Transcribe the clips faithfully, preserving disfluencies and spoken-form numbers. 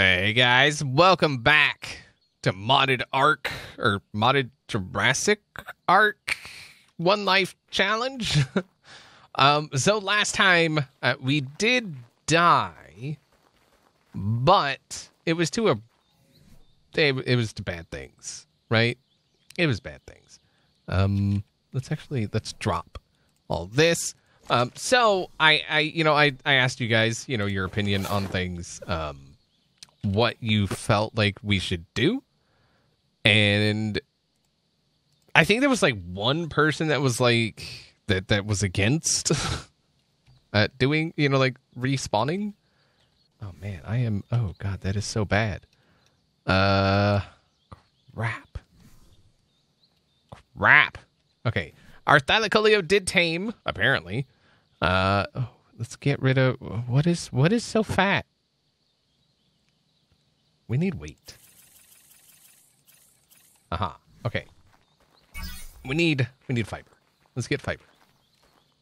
Hey guys, welcome back to modded Ark or modded Jurassic Ark One Life Challenge. um, so last time uh, we did die, but it was to a it, it was to bad things, right? It was bad things. Um, let's actually let's drop all this. Um, so I, I, you know, I, I asked you guys, you know, your opinion on things. Um. What you felt like we should do, and I think there was like one person that was like that that was against uh doing, you know, like respawning. Oh man, I am oh god, that is so bad. Uh crap. Crap. Okay. Our Thylacoleo did tame, apparently. Uh oh, let's get rid of what is what is so fat? We need weight. Aha. Okay. We need we need fiber. Let's get fiber.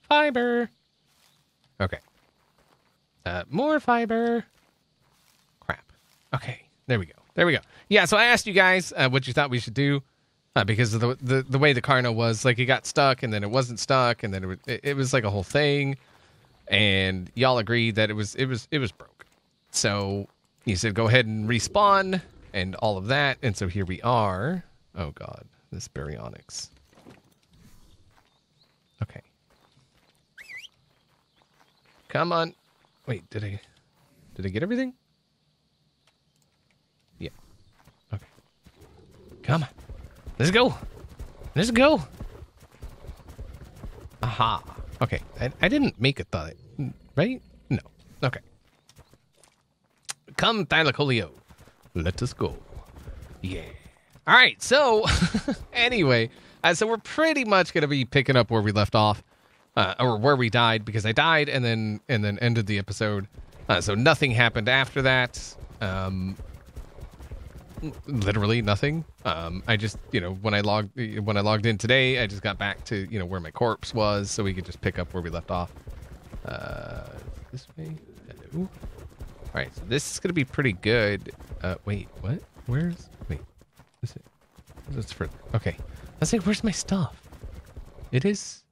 Fiber. Okay. Uh, more fiber. Crap. Okay. There we go. There we go. Yeah. So I asked you guys uh, what you thought we should do uh, because of the, the the way the Carno was. Like, it got stuck, and then it wasn't stuck, and then it was, it, it was like a whole thing. And y'all agreed that it was it was it was broke. So. He said, go ahead and respawn and all of that. And so here we are. Oh, God. This Baryonyx. Okay. Come on. Wait, did I... Did I get everything? Yeah. Okay. Come on. Let's go. Let's go. Aha. Okay. I, I didn't make a thought. Right? No. Okay. Come, Thylacoleo. Let us go. Yeah. All right. So, anyway, uh, so we're pretty much going to be picking up where we left off, uh, or where we died, because I died and then and then ended the episode. Uh, so nothing happened after that. Um, literally nothing. Um, I just, you know, when I logged when I logged in today, I just got back to, you know, where my corpse was, so we could just pick up where we left off. Uh, this way. Hello. All right, so this is going to be pretty good. Uh, wait, what? Where's... Wait. Is it... That's for... Okay. I was like, where's my stuff? It is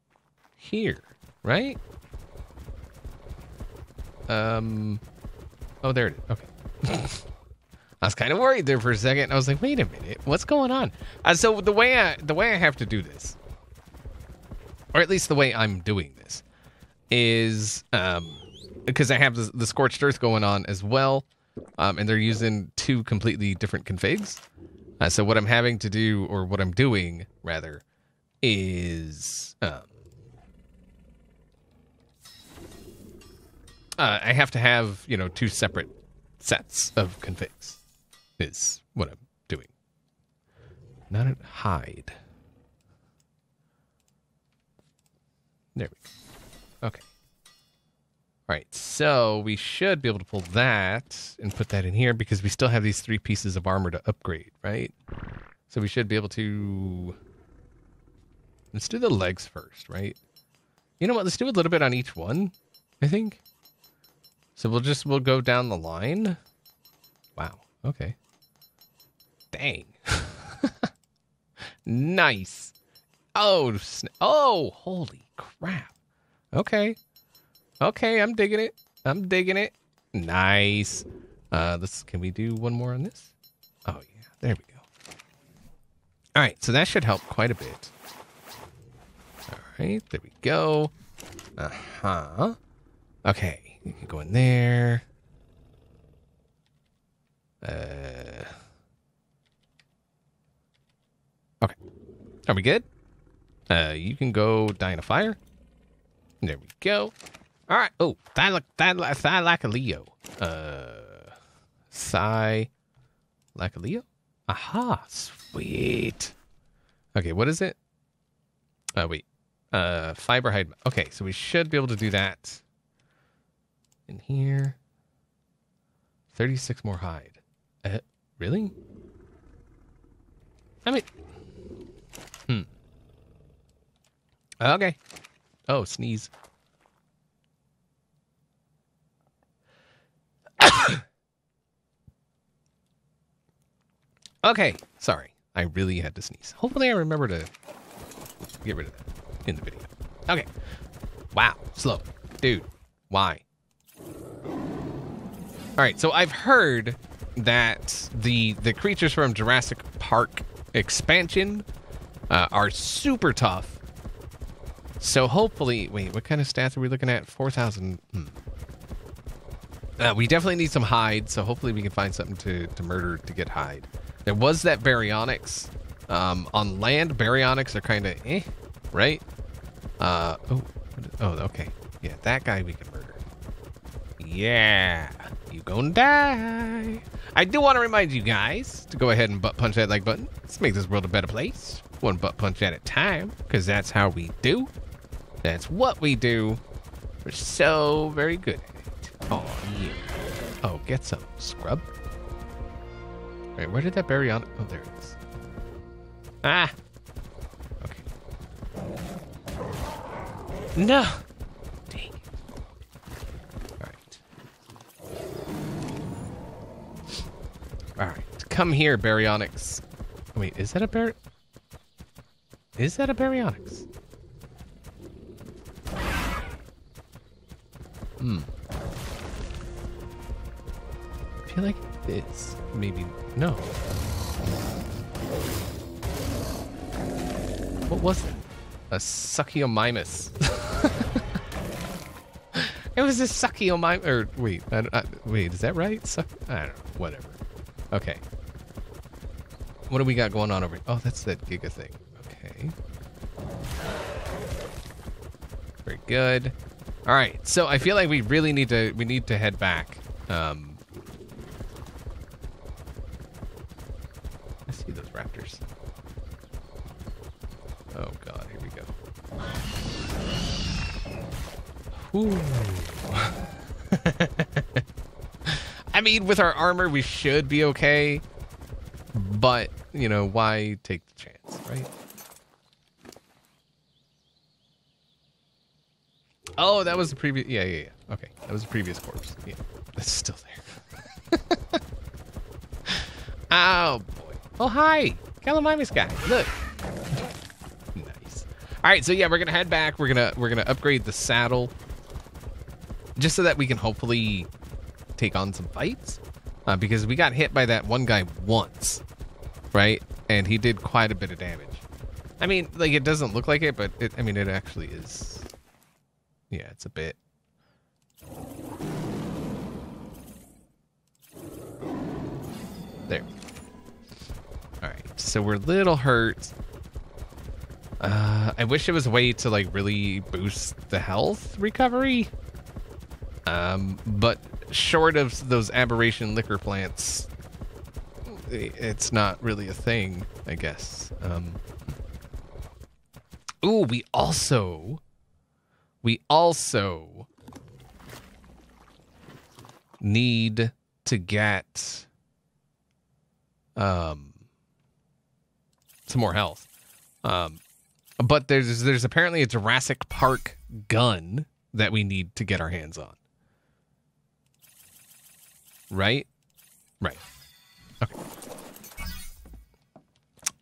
here, right? Um... Oh, there it is. Okay. I was kind of worried there for a second. I was like, wait a minute. What's going on? Uh, so the way I, the way I have to do this, or at least the way I'm doing this, is... um. Because I have the, the Scorched Earth going on as well, um, and they're using two completely different configs. Uh, so what I'm having to do, or what I'm doing, rather, is... Um, uh, I have to have, you know, two separate sets of configs, is what I'm doing. Not at hide. There we go. Okay. All right, so we should be able to pull that and put that in here because we still have these three pieces of armor to upgrade, right? So we should be able to... Let's do the legs first, right? You know what? Let's do a little bit on each one, I think. So we'll just, we'll go down the line. Wow, okay. Dang. Nice. Oh, sn- oh, holy crap. Okay. Okay, I'm digging it. I'm digging it. Nice. Uh, this, can we do one more on this? Oh, yeah. There we go. All right, so that should help quite a bit. All right, there we go. Uh-huh. Okay, you can go in there. Uh. Okay. Are we good? Uh, you can go die in a fire. There we go. All right. Oh, Thylac, Thylac, Thylacoleo. Uh, Thylacoleo? Aha. Sweet. Okay. What is it? Oh, wait. Uh, fiber hide. Okay. So we should be able to do that in here. thirty-six more hide. Uh, really? I mean, hmm. Okay. Oh, sneeze. Okay, sorry. I really had to sneeze. Hopefully I remember to get rid of that in the video. Okay. Wow, slow. Dude, why? Alright, so I've heard that the the creatures from Jurassic Park expansion uh, are super tough. So hopefully... Wait, what kind of stats are we looking at? four thousand... Hmm. Uh, we definitely need some hide, so hopefully we can find something to, to murder to get hide. There was that Baryonyx. Um, on land, Baryonyx are kind of eh, right? Uh, oh, oh, okay. Yeah, that guy we can murder. Yeah, you gonna die. I do want to remind you guys to go ahead and butt punch that like button. Let's make this world a better place. One butt punch at a time, because that's how we do. That's what we do. We're so very good at it. Oh, yeah. Oh, get some, scrub. All right, where did that Baryonyx? Oh, there it is. Ah. Okay. No. Dang it. All right. All right. Come here, Baryonyx. Wait, is that a Bar? Is that a Baryonyx? Hmm. I feel like it is. Maybe. No. What was it? A Suchomimus. It was a Suchomimus. Or wait, I, I, wait, is that right? Suck, I don't know. Whatever. Okay. What do we got going on over here? Oh, that's that Giga thing. Okay. Very good. All right. So I feel like we really need to. We need to head back. Um. See those raptors. Oh god, here we go. Ooh. I mean, with our armor we should be okay, but you know, why take the chance, right? Oh, that was the previous. Yeah, yeah, yeah. Okay, that was the previous corpse. Yeah, it's still there. Ow. Oh, hi, Calamimus guy. Look, nice. All right, so yeah, we're gonna head back. We're gonna we're gonna upgrade the saddle, just so that we can hopefully take on some fights, uh, because we got hit by that one guy once, right? And he did quite a bit of damage. I mean, like it doesn't look like it, but it, I mean, it actually is. Yeah, it's a bit. There. Alright, so we're a little hurt. Uh, I wish it was a way to like really boost the health recovery. Um, but short of those aberration liquor plants, it's not really a thing, I guess. Um, ooh, we also, we also need to get, um, some more health. Um, but there's there's apparently a Jurassic Park gun that we need to get our hands on. Right? Right. Okay.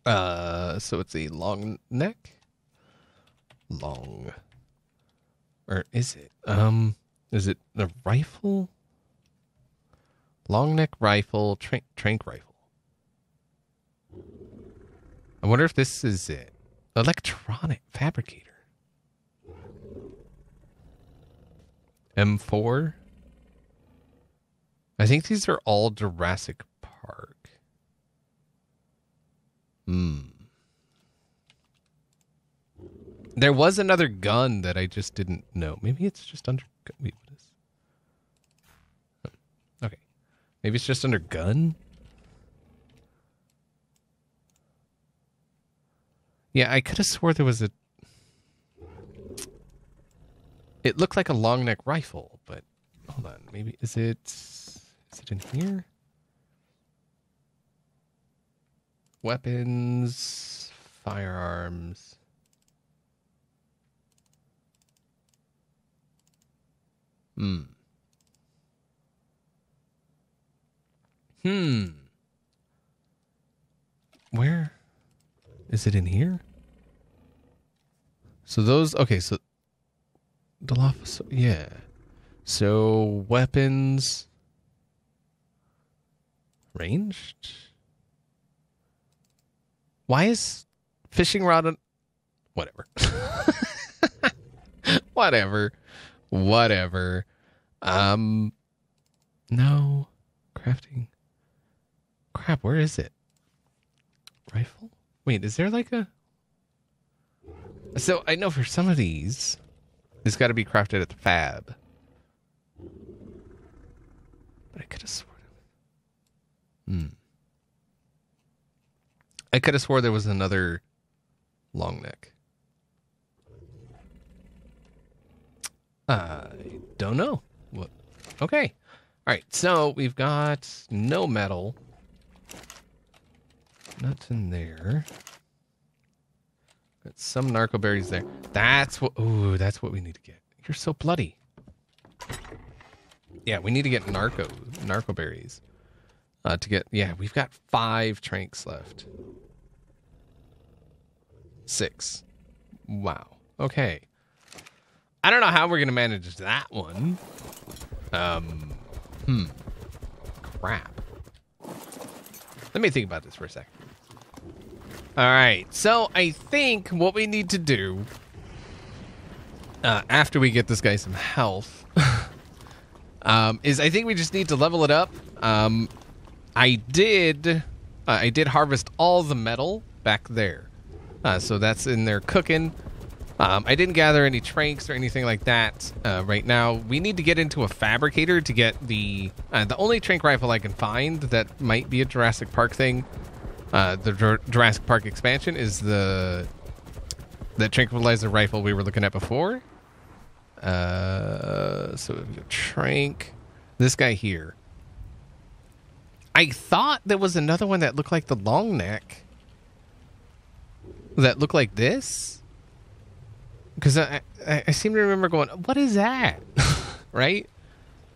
Uh, so it's a long neck? Long. Or is it? Um, is it a rifle? Long neck rifle, trank, trank rifle. I wonder if this is it. Electronic fabricator. M four. I think these are all Jurassic Park. Hmm. There was another gun that I just didn't know. Maybe it's just under... Wait, what is... Oh, okay. Maybe it's just under gun? Yeah, I could have swore there was a... It looked like a long neck rifle, but hold on. Maybe, is it... Is it in here? Weapons, firearms. Hmm. Hmm. Where? Is it in here? So those, okay, so Dilophosaurus, yeah. So weapons, ranged. Why is fishing rod on, whatever. Whatever. Whatever. Um, no. Crafting. Crap, where is it? Rifle? Wait, is there like a... So, I know for some of these, it's got to be crafted at the fab. But I could have sworn... Hmm. I could have swore there was another long neck. I don't know. What? Okay. All right. So we've got no metal. Nuts in there. Got some narco berries there. That's what. Ooh, that's what we need to get. You're so bloody. Yeah, we need to get narco narco berries. Uh, to get. Yeah, we've got five tranks left. Six. Wow. Okay. I don't know how we're going to manage that one. Um, hmm. Crap. Let me think about this for a second. All right. So I think what we need to do, uh, after we get this guy some health, um, is I think we just need to level it up. Um, I did, uh, I did harvest all the metal back there. Uh, so that's in there cooking. Um, I didn't gather any tranks or anything like that uh, right now. We need to get into a fabricator to get the uh, the only trank rifle I can find that might be a Jurassic Park thing. Uh, the Jur Jurassic Park expansion is the the tranquilizer rifle we were looking at before. Uh, so we've got trank. This guy here. I thought there was another one that looked like the long neck. That looked like this. Because I, I, I seem to remember going, what is that? Right?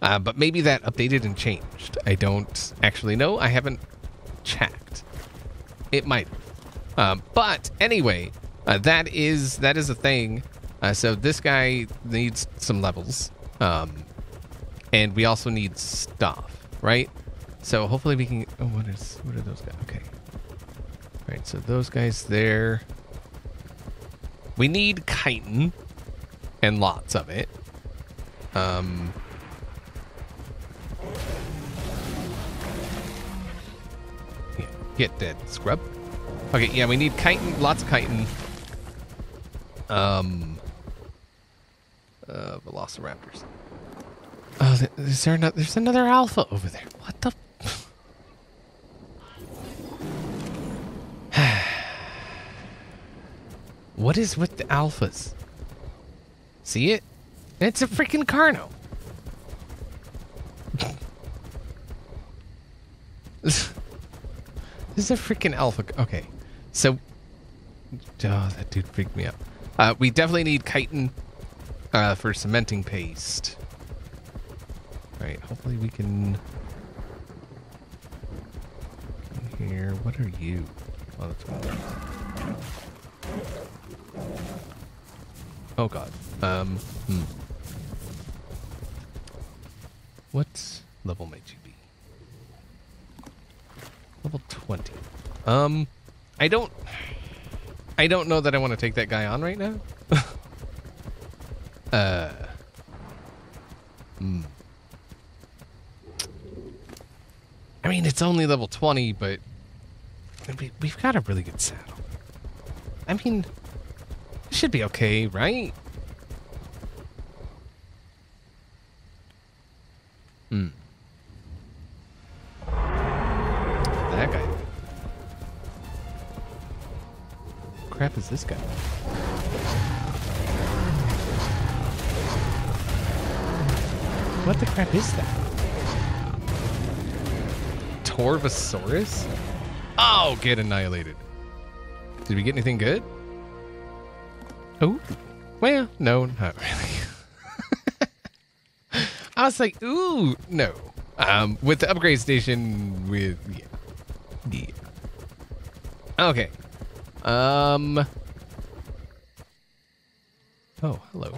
Uh, but maybe that updated and changed. I don't actually know. I haven't checked. It might. Um, but anyway, uh, that is that is a thing. Uh, so this guy needs some levels. Um, and we also need stuff, right? So hopefully we can... Oh, what is? What are those guys? Okay. All right, so those guys there... We need chitin, and lots of it. Um, yeah, get dead, scrub. Okay, yeah, we need chitin, lots of chitin. Um, uh, Velociraptors. Oh, is there another? There's another alpha over there. What the? What is with the alphas? See it? It's a freaking Carno. This is a freaking alpha. Okay. So, oh, that dude freaked me out. Uh, we definitely need chitin uh, for cementing paste. All right. Hopefully we can. In here. What are you? Oh, that's one of those. Oh god. Um, hmm. What level might you be? Level twenty. Um, I don't... I don't know that I want to take that guy on right now. uh. Hmm. I mean, it's only level twenty, but... We, we've got a really good saddle. I mean... It should be okay, right? Hmm. That guy. What crap is this guy? What the crap is that? Torvosaurus? Oh, get annihilated. Did we get anything good? Oh, well, no, not really. I was like, ooh, no. Um, with the upgrade station, with, yeah. Yeah. Okay. Um. Oh, hello.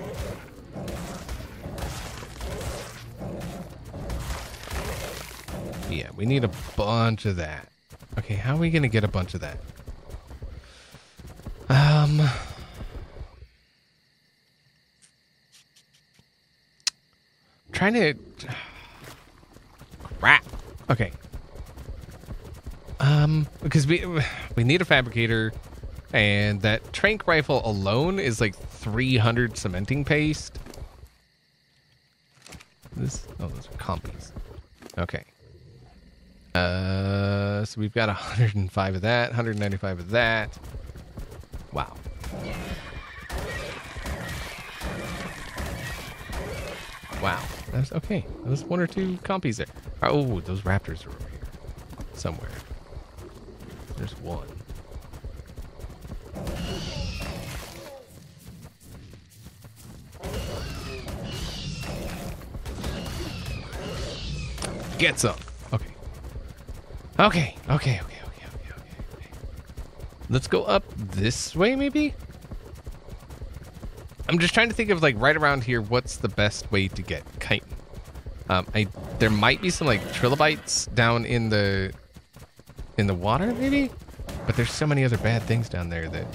Yeah, we need a bunch of that. Okay, how are we gonna get a bunch of that? Um. I'm trying to. Crap. Okay. Um, because we we need a fabricator, and that tranq rifle alone is like three hundred cementing paste. This oh, those are compies. Okay. Uh, so we've got one hundred five of that, one hundred ninety-five of that. Wow. Wow. That's okay. There's one or two compies there. Oh, those raptors are over here somewhere. There's one. Get some. Okay. Okay. Okay. Okay. Okay. Okay. Okay. Let's go up this way, maybe. I'm just trying to think of like right around here. What's the best way to get chitin? Um, I there might be some like trilobites down in the. In the water, maybe? But there's so many other bad things down there that...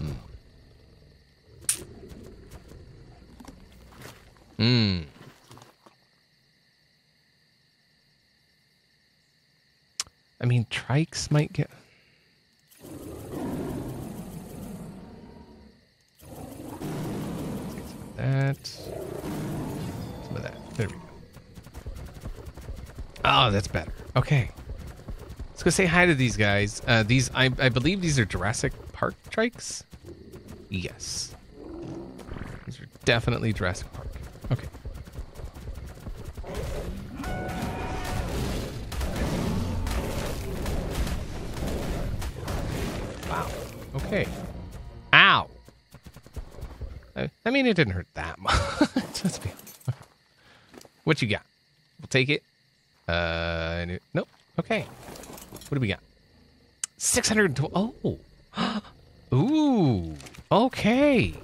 Hmm. Hmm. I mean, trikes might get... Let's get some of that. Some of that. There we go. Oh, that's better. Okay. Let's go say hi to these guys. Uh, these, I, I believe these are Jurassic Park trikes. Yes. These are definitely Jurassic Park. Okay. Wow. Okay. Ow. I, I mean, it didn't hurt that much. Let's be honest. Okay. What you got? We'll take it. Uh, nope. Okay. What do we got? six hundred twelve. Oh. Ooh. Okay.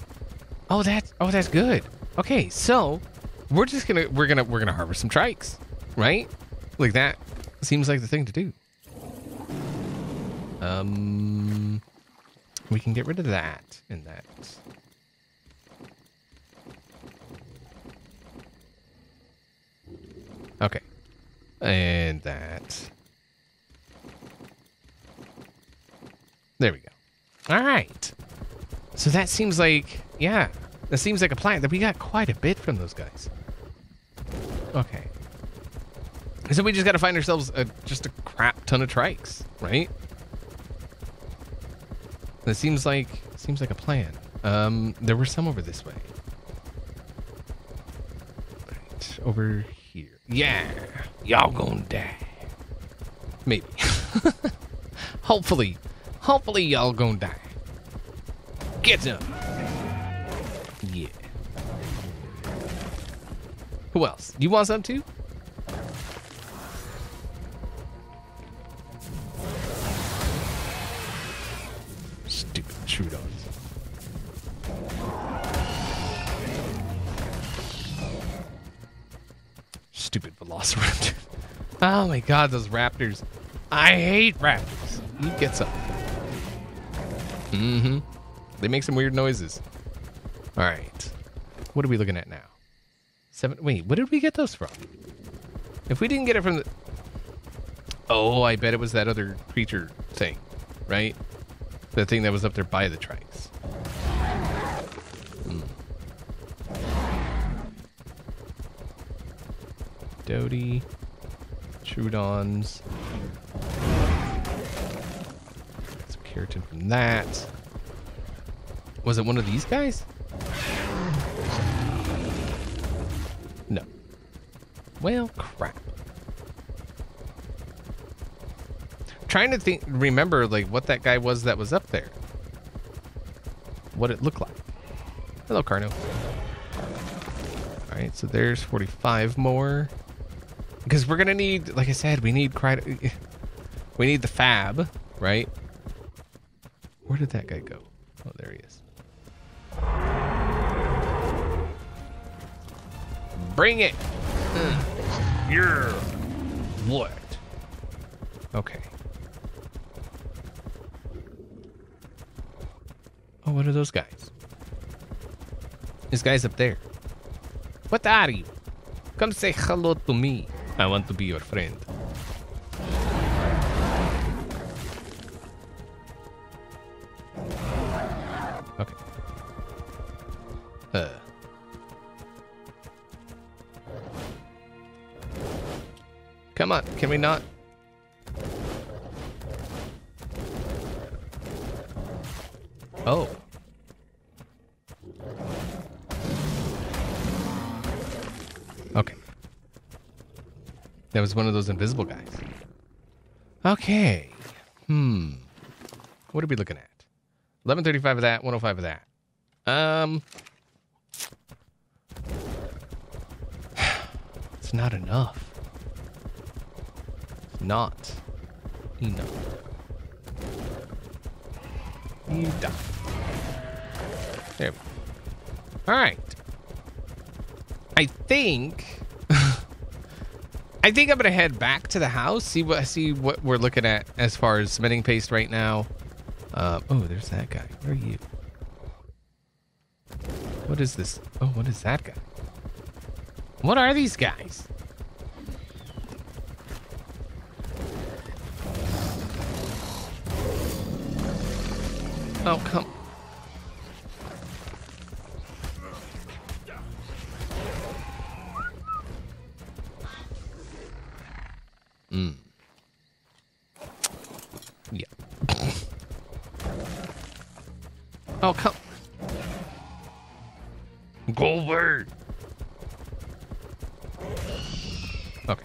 Oh, that's, oh, that's good. Okay. So we're just going to, we're going to, we're going to harvest some trikes, right? Like that seems like the thing to do. Um, we can get rid of that and that. Okay. And that. There we go. All right. So that seems like, yeah, that seems like a plan that we got quite a bit from those guys. Okay. So we just got to find ourselves a, just a crap ton of trikes, right? That seems like, seems like a plan. Um, there were some over this way. Right, over here. Yeah. Y'all gonna die. Maybe. Hopefully. Hopefully y'all gonna die. Get them. Yeah. Who else? You want some too? Stupid Trudons. Stupid Velociraptor. Oh my god, those raptors. I hate raptors. You get some. Mm-hmm. They make some weird noises. All right. What are we looking at now? Seven. Wait, where did we get those from? If we didn't get it from the... Oh, I bet it was that other creature thing, right? The thing that was up there by the trikes. Mm. Doty. Trudons. Keratin from that. Was it one of these guys? No. Well, crap. Trying to think, remember like what that guy was that was up there. What it looked like. Hello, Carno. All right, so there's forty-five more. Because we're gonna need, like I said, we need cry. We need the fab. right? Where did that guy go? Oh, there he is. Bring it! Yeah! What? Okay. Oh, what are those guys? This guy's up there. What are you? Come say hello to me. I want to be your friend. Okay. Uh. Come on, can we not? Oh. Okay. That was one of those invisible guys. Okay. Hmm. What are we looking at? eleven thirty-five of that, one oh five of that. Um. It's not enough. It's not enough. You die. There we go. All right. I think I think I'm gonna head back to the house, see what see what we're looking at as far as cementing paste right now. Uh, oh, there's that guy. Where are you? What is this? Oh, what is that guy? What are these guys? Oh, come. Mm. Yeah. Oh, come. Goldbird. Okay.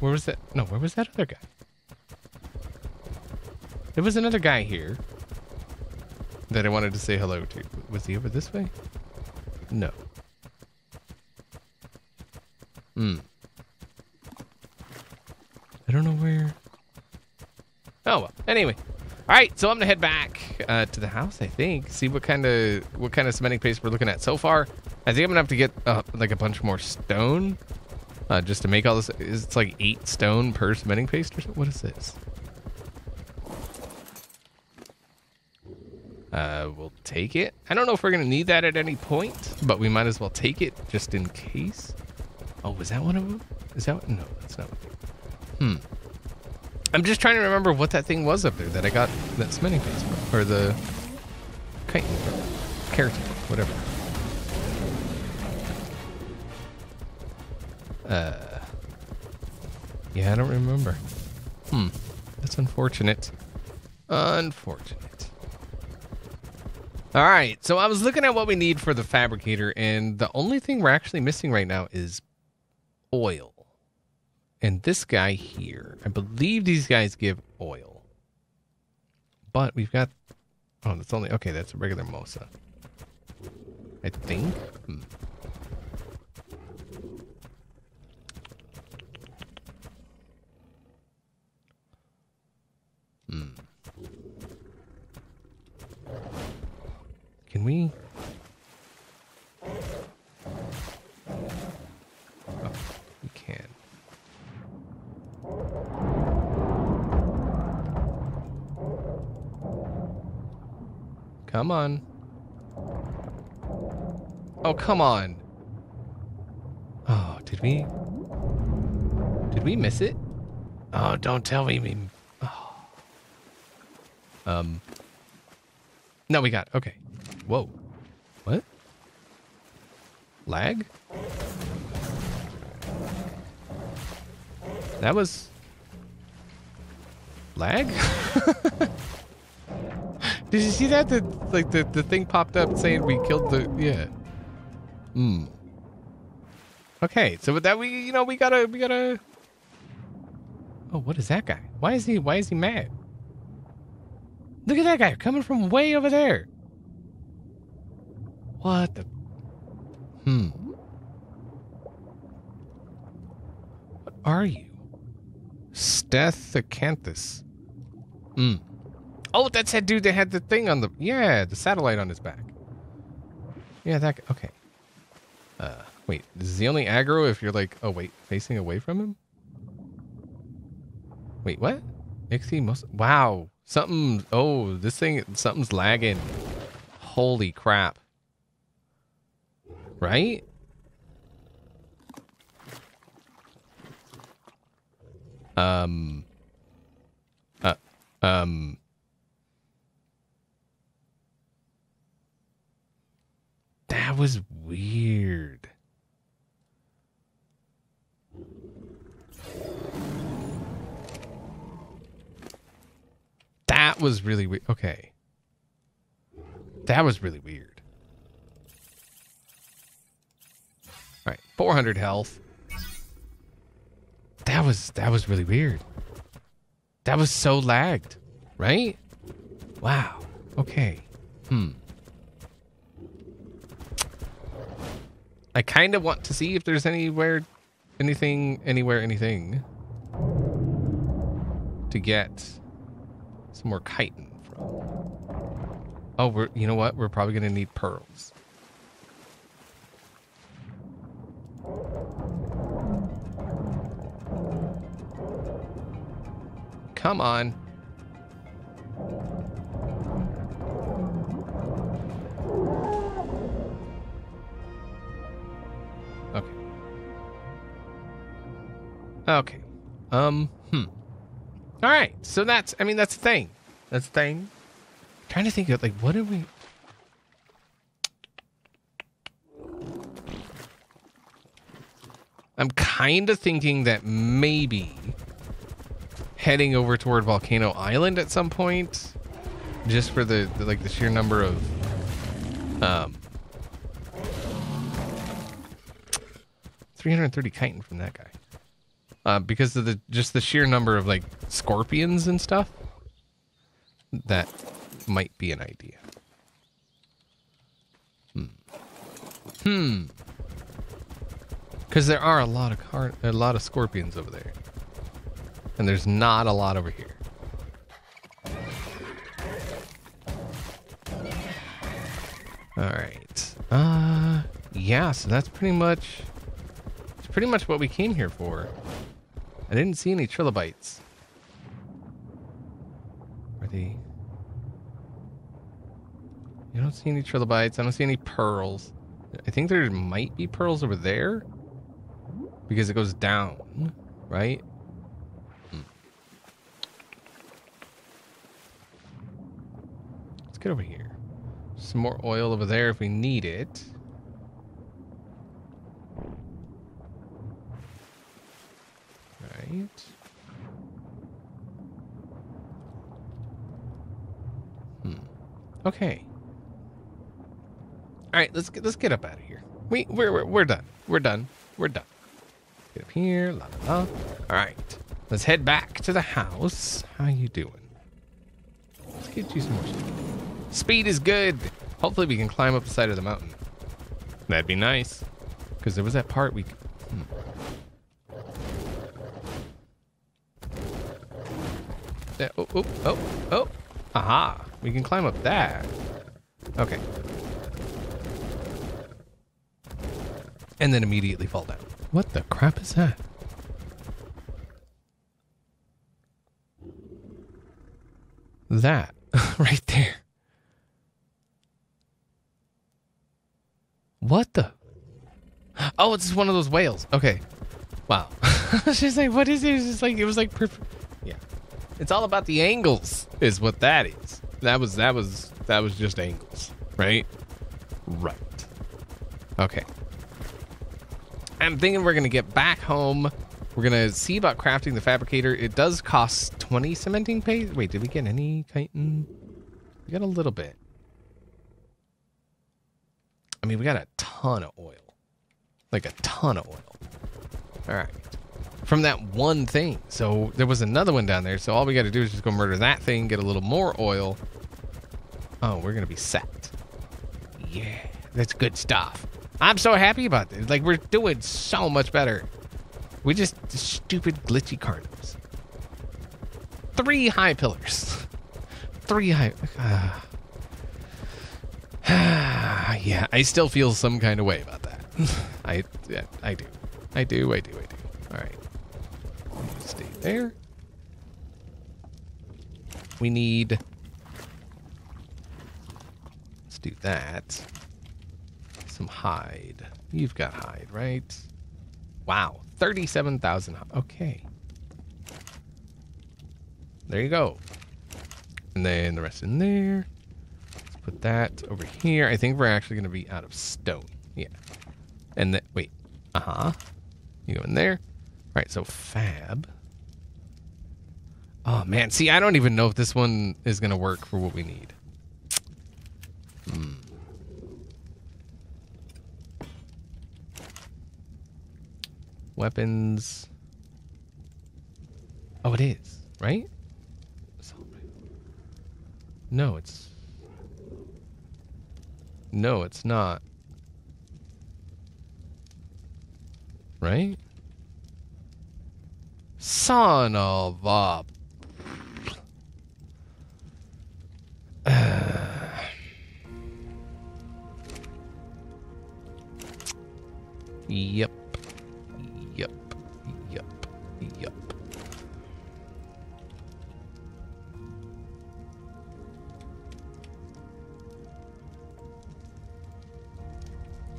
Where was that? No, where was that other guy? There was another guy here that I wanted to say hello to. Was he over this way? No. Hmm. I don't know where. Oh, well. Anyway. All right. So I'm gonna head back uh, to the house, I think. See what kind of what kind of cementing paste we're looking at so far. I think I'm gonna have to get uh, like a bunch more stone uh, just to make all this. It's like eight stone per cementing paste or something. What is this? Uh, we'll take it. I don't know if we're going to need that at any point, but we might as well take it just in case. Oh, was that one of them? Is that one? No, that's not one. Hmm. I'm just trying to remember what that thing was up there that I got that smiting face from, or the chitin, keratin, whatever. Uh, yeah, I don't remember. Hmm. That's unfortunate. Unfortunate. All right, so I was looking at what we need for the fabricator, and the only thing we're actually missing right now is oil. And this guy here, I believe these guys give oil. But we've got, oh, that's only, okay, that's a regular Mosa. I think. Hmm. Hmm. Can we? Oh, we can. Come on. Oh, come on. Oh, did we? Did we miss it? Oh, don't tell me. We... Oh. Um. No, we got it. Okay. Whoa. What? Lag? That was... Lag? Did you see that? The, like, the, the thing popped up saying we killed the... Yeah. Hmm. Okay, so with that, we, you know, we gotta, we gotta... Oh, what is that guy? Why is he, why is he mad? Look at that guy coming from way over there. What the? Hmm. What are you? St Stethacanthus. Mm. Oh, that's that dude that had the thing on the... Yeah, the satellite on his back. Yeah, that... Okay. Uh, wait, this is the only aggro if you're like... Oh, wait, facing away from him? Wait, what? Ixie must... Wow. Something... Oh, this thing... Something's lagging. Holy crap. Right? Um... Uh... Um... That was weird. That was really weird. Okay. That was really weird. All right, four hundred health. That was that was really weird. That was so lagged, right? Wow. Okay. Hmm. I kind of want to see if there's anywhere, anything, anywhere, anything to get some more chitin from. Oh, we're, you know what? We're probably going to need pearls. Come on. Okay. Um, hmm. All right. So that's, I mean, that's the thing. That's the thing. I'm trying to think of, like, what did we... I'm kind of thinking that maybe heading over toward Volcano Island at some point, just for the, the like, the sheer number of, um... three hundred thirty chitin from that guy. Uh, because of the just the sheer number of like scorpions and stuff, that might be an idea. Hmm. Hmm. Because there are a lot of car a lot of scorpions over there, and there's not a lot over here. All right. Uh. Yeah. So that's pretty much. It's pretty much what we came here for. I didn't see any trilobites. Are they? You don't see any trilobites. I don't see any pearls. I think there might be pearls over there because it goes down, right? Hmm. Let's get over here. Some more oil over there if we need it. Hmm. Okay. All right, let's get let's get up out of here. We we're we're, we're done. We're done. We're done. Get up here. La la la. All right. Let's head back to the house. How you doing? Let's get you some more speed. Speed is good. Hopefully we can climb up the side of the mountain. That'd be nice. Because there was that part we. Hmm. Yeah, oh, oh, oh, oh. Aha. We can climb up that. Okay. And then immediately fall down. What the crap is that? That. Right there. What the? Oh, it's just one of those whales. Okay. Wow. She's like, what is it? It's just like, it was like perfect. Yeah. It's all about the angles, is what that is. That was that was that was just angles, right? Right. Okay. I'm thinking we're gonna get back home. We're gonna see about crafting the fabricator. It does cost twenty cementing paste. Wait, did we get any chitin? We got a little bit. I mean, we got a ton of oil, like a ton of oil. All right. From that one thing. So there was another one down there. So all we got to do is just go murder that thing, get a little more oil. Oh, we're going to be set. Yeah, that's good stuff. I'm so happy about this. Like, we're doing so much better. We just stupid glitchy carnivores. three high pillars. Three high... Uh, yeah, I still feel some kind of way about that. I, yeah, I do. I do, I do, I do. All right. Stay there. We need... Let's do that. Some hide. You've got hide, right? Wow. thirty-seven thousand. Okay. There you go. And then the rest in there. Let's put that over here. I think we're actually going to be out of stone. Yeah. And then, wait. Uh-huh. You go in there. All right, so fab. Oh, man. See, I don't even know if this one is going to work for what we need. Hmm. Weapons. Oh, it is, right? No, it's... No, it's not. Right? Son of a... Uh, yep. Yep. Yep. Yep.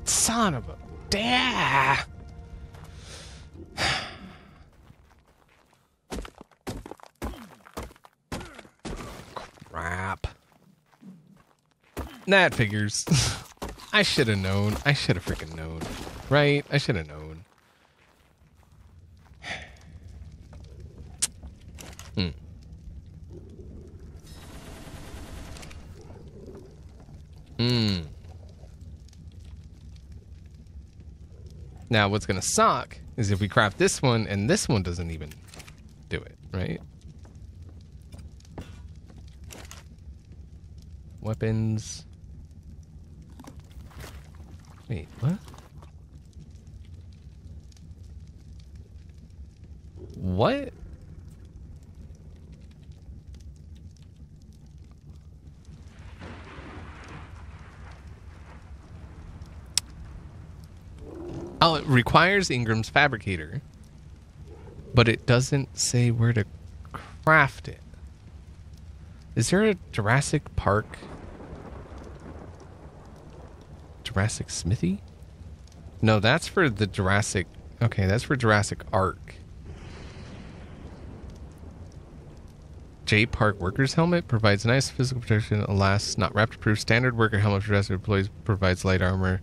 Son of a... Dah! Crap. That figures. I should have known. I should have freaking known. Right? I should have known. Hmm. Hmm. Now, what's going to suck is if we craft this one and this one doesn't even do it, right? Weapons. Wait, what? What? Oh, it requires Ingram's fabricator, but it doesn't say where to craft it. Is there a Jurassic Park? Jurassic Smithy? No, that's for the Jurassic. Okay, that's for Jurassic Ark. J Park worker's helmet provides nice physical protection. Alas, not raptor proof. Standard worker helmet for Jurassic employees provides light armor.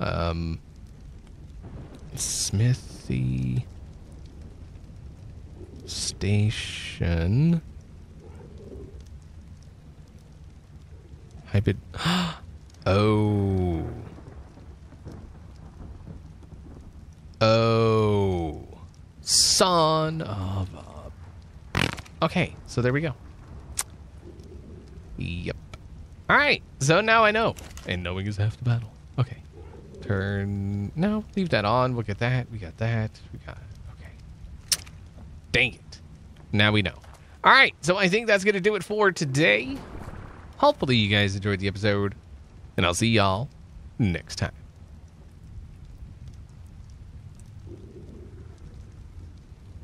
Um, Smithy Station Hybrid. Oh. Oh. Son of a... Okay, so there we go. Yep. All right, so now I know. And knowing is half the battle. Okay. Turn. No, leave that on. We'll get that. We got that. We got it. Okay. Dang it. Now we know. All right. So I think that's going to do it for today. Hopefully you guys enjoyed the episode, and I'll see y'all next time.